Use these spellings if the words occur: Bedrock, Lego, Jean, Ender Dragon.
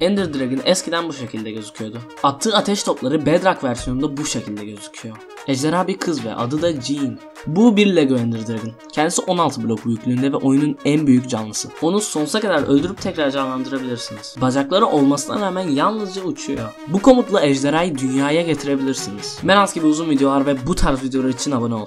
Ender Dragon eskiden bu şekilde gözüküyordu. Attığı ateş topları Bedrock versiyonunda bu şekilde gözüküyor. Ejderha bir kız ve adı da Jean. Bu bir Lego Ender Dragon. Kendisi 16 blok büyüklüğünde ve oyunun en büyük canlısı. Onu sonsuza kadar öldürüp tekrar canlandırabilirsiniz. Bacakları olmasına rağmen yalnızca uçuyor. Bu komutla ejderhayı dünyaya getirebilirsiniz. Ben az gibi uzun videolar ve bu tarz videolar için abone ol.